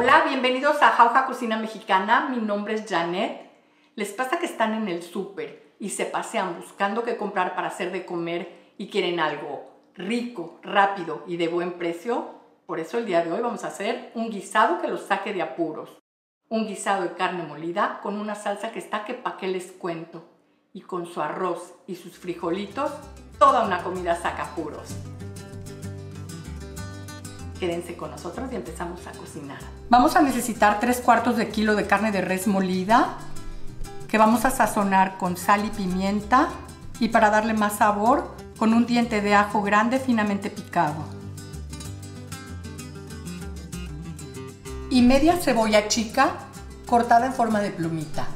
Hola, bienvenidos a Jauja Cocina Mexicana, mi nombre es Janet. ¿Les pasa que están en el súper y se pasean buscando qué comprar para hacer de comer y quieren algo rico, rápido y de buen precio? Por eso el día de hoy vamos a hacer un guisado que los saque de apuros. Un guisado de carne molida con una salsa que está que pa' qué les cuento. Y con su arroz y sus frijolitos, toda una comida saca apuros. Quédense con nosotros y empezamos a cocinar. Vamos a necesitar 3/4 kg de carne de res molida que vamos a sazonar con sal y pimienta y para darle más sabor con un diente de ajo grande finamente picado y media cebolla chica cortada en forma de plumita.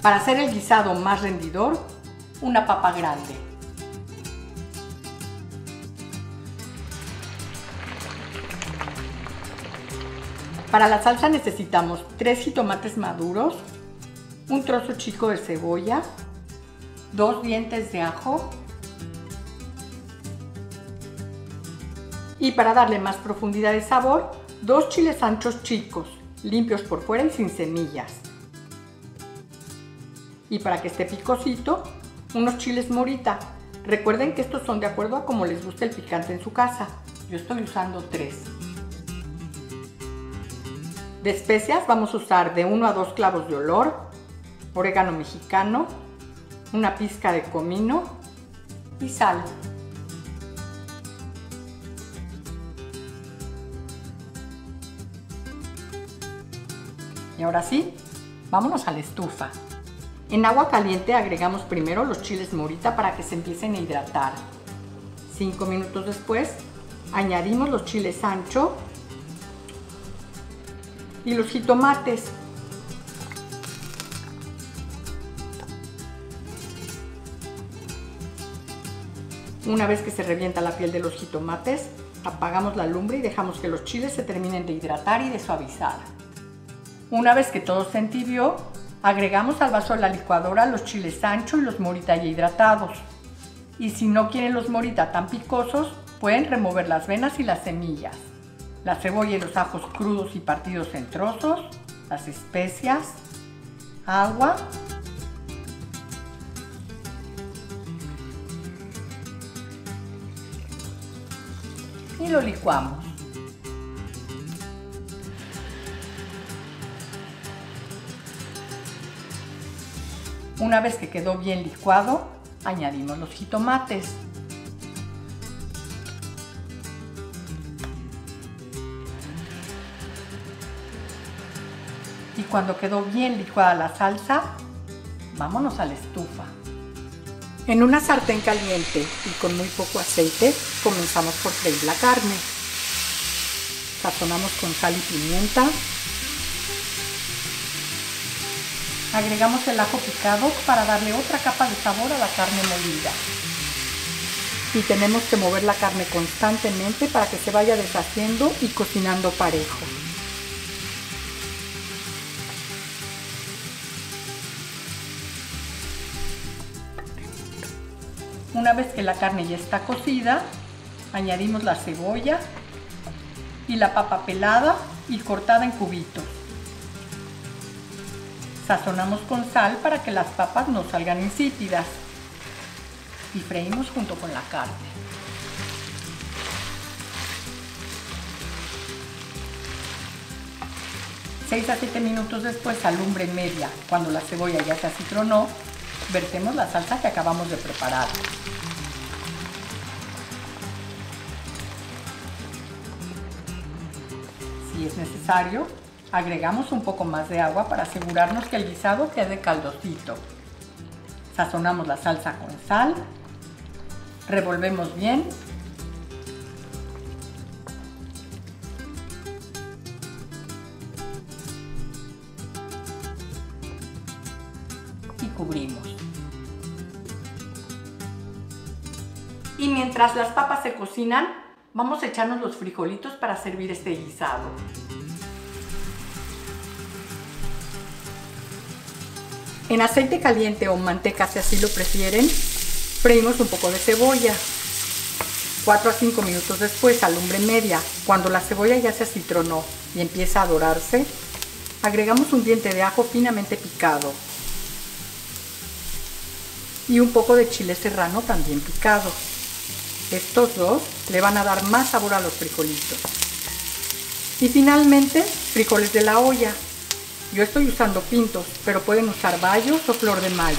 Para hacer el guisado más rendidor, una papa grande. Para la salsa necesitamos 3 jitomates maduros, un trozo chico de cebolla, 2 dientes de ajo y para darle más profundidad de sabor, 2 chiles anchos chicos, limpios por fuera y sin semillas. Y para que esté picosito, unos chiles morita. Recuerden que estos son de acuerdo a como les guste el picante en su casa. Yo estoy usando 3. De especias vamos a usar de 1 a 2 clavos de olor, orégano mexicano, una pizca de comino y sal. Y ahora sí, vámonos a la estufa. En agua caliente agregamos primero los chiles morita para que se empiecen a hidratar. 5 minutos después añadimos los chiles ancho y los jitomates. Una vez que se revienta la piel de los jitomates, apagamos la lumbre y dejamos que los chiles se terminen de hidratar y de suavizar. Una vez que todo se entibió, agregamos al vaso de la licuadora los chiles ancho y los morita ya hidratados. Y si no quieren los morita tan picosos, pueden remover las venas y las semillas. La cebolla y los ajos crudos y partidos en trozos, las especias, agua y lo licuamos. Una vez que quedó bien licuado, añadimos los jitomates. Y cuando quedó bien licuada la salsa, vámonos a la estufa. En una sartén caliente y con muy poco aceite, comenzamos por freír la carne. Sazonamos con sal y pimienta. Agregamos el ajo picado para darle otra capa de sabor a la carne molida. Y tenemos que mover la carne constantemente para que se vaya deshaciendo y cocinando parejo. Una vez que la carne ya está cocida, añadimos la cebolla y la papa pelada y cortada en cubitos. Sazonamos con sal para que las papas no salgan insípidas y freímos junto con la carne. Seis a 7 minutos después, a lumbre media, cuando la cebolla ya se acitronó, vertemos la salsa que acabamos de preparar. Si es necesario, agregamos un poco más de agua para asegurarnos que el guisado quede caldosito. Sazonamos la salsa con sal, revolvemos bien y cubrimos. Y mientras las papas se cocinan, vamos a echarnos los frijolitos para servir este guisado. En aceite caliente o manteca, si así lo prefieren, freímos un poco de cebolla. 4 a 5 minutos después, a lumbre media, cuando la cebolla ya se acitronó y empieza a dorarse, agregamos un diente de ajo finamente picado y un poco de chile serrano también picado. Estos dos le van a dar más sabor a los frijolitos. Y finalmente, frijoles de la olla. Yo estoy usando pintos, pero pueden usar bayos o flor de mayo.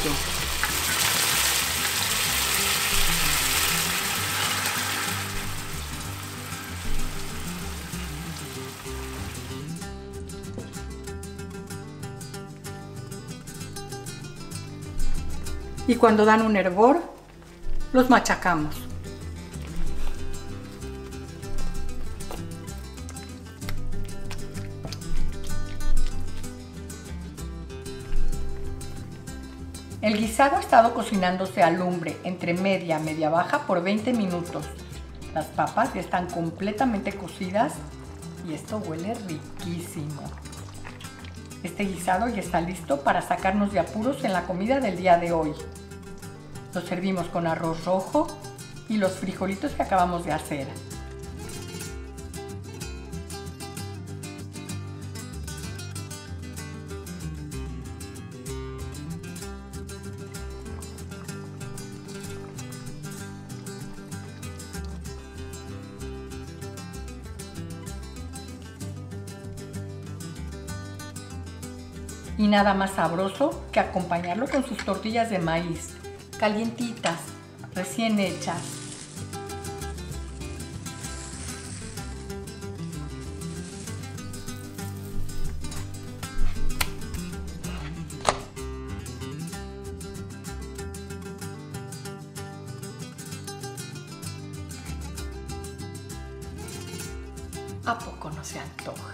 Y cuando dan un hervor, los machacamos. El guisado ha estado cocinándose a lumbre entre media y media baja por 20 minutos. Las papas ya están completamente cocidas y esto huele riquísimo. Este guisado ya está listo para sacarnos de apuros en la comida del día de hoy. Lo servimos con arroz rojo y los frijolitos que acabamos de hacer. Y nada más sabroso que acompañarlo con sus tortillas de maíz, calientitas, recién hechas. ¿A poco no se antoja?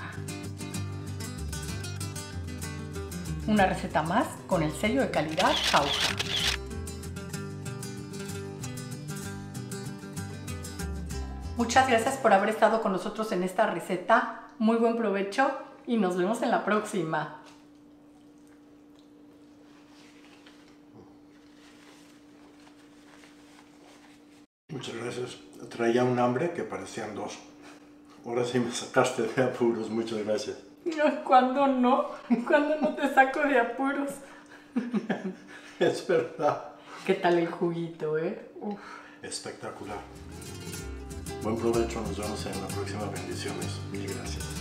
Una receta más con el sello de calidad Jauja. Muchas gracias por haber estado con nosotros en esta receta. Muy buen provecho y nos vemos en la próxima. Muchas gracias. Traía un hambre que parecían dos. Ahora sí me sacaste de apuros. Muchas gracias. No, cuando no te saco de apuros. Es verdad. ¿Qué tal el juguito, Uf. Espectacular. Buen provecho, nos vemos en la próxima. Bendiciones. Mil gracias.